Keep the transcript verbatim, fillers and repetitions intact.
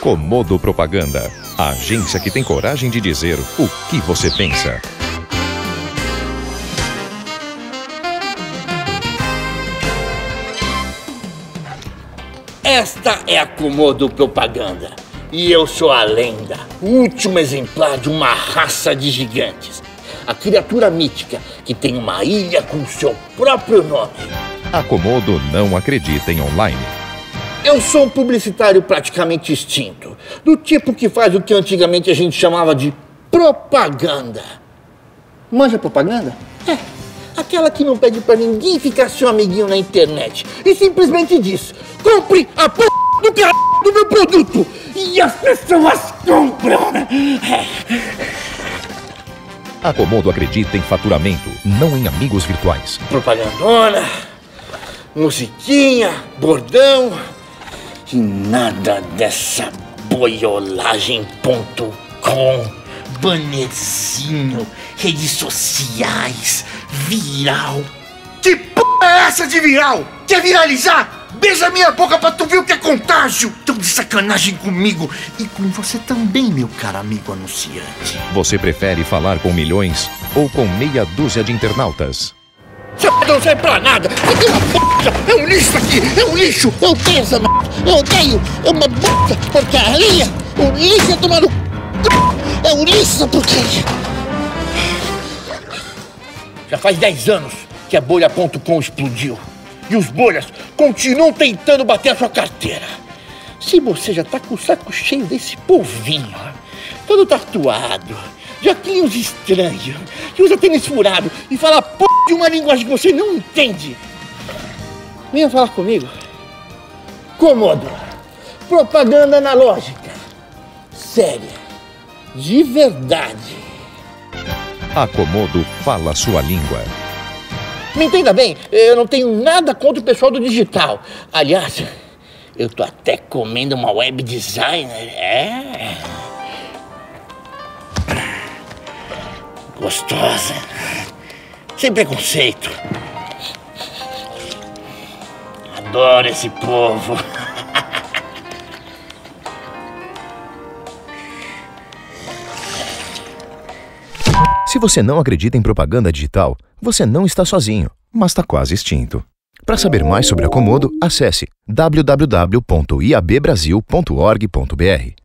Komodo Propaganda, a agência que tem coragem de dizer o que você pensa. Esta é a Komodo Propaganda e eu sou a lenda, o último exemplar de uma raça de gigantes. A criatura mítica que tem uma ilha com seu próprio nome. A Komodo não acredita em online. Eu sou um publicitário praticamente extinto, do tipo que faz o que antigamente a gente chamava de propaganda. Manja propaganda? É, aquela que não pede pra ninguém ficar seu amiguinho na internet e simplesmente diz: compre a p*** do caralho do meu produto! E as pessoas compram! É. A Komodo acredita em faturamento, não em amigos virtuais. Propagandona, musiquinha, bordão e nada dessa boiolagem ponto com, bannerzinho, redes sociais, viral. Que p*** é essa de viral? Quer viralizar? Beija minha boca pra tu ver o que é contágio! Tão de sacanagem comigo e com você também, meu caro amigo anunciante. Você prefere falar com milhões ou com meia dúzia de internautas? Não serve pra nada! Aqui é uma p***! É um lixo aqui! É um lixo! Eu odeio essa merda! Eu odeio! É uma p***! Porcaria! O lixo é tomar no c***! É um lixo essa porcaria! Já faz dez anos que a bolha ponto com explodiu. E os bolhas continuam tentando bater a sua carteira. Se você já tá com o saco cheio desse povinho, todo tatuado, já tem uns estranhos, que usa tênis furado e fala p*** de uma linguagem que você não entende, venha falar comigo. Komodo, propaganda analógica, séria, de verdade. A Komodo fala sua língua. Me entenda bem, eu não tenho nada contra o pessoal do digital. Aliás, eu tô até comendo uma web designer, é? Gostosa, sem preconceito. Adoro esse povo. Se você não acredita em propaganda digital, você não está sozinho, mas está quase extinto. Para saber mais sobre a Komodo, acesse w w w ponto i a b brasil ponto org ponto b r.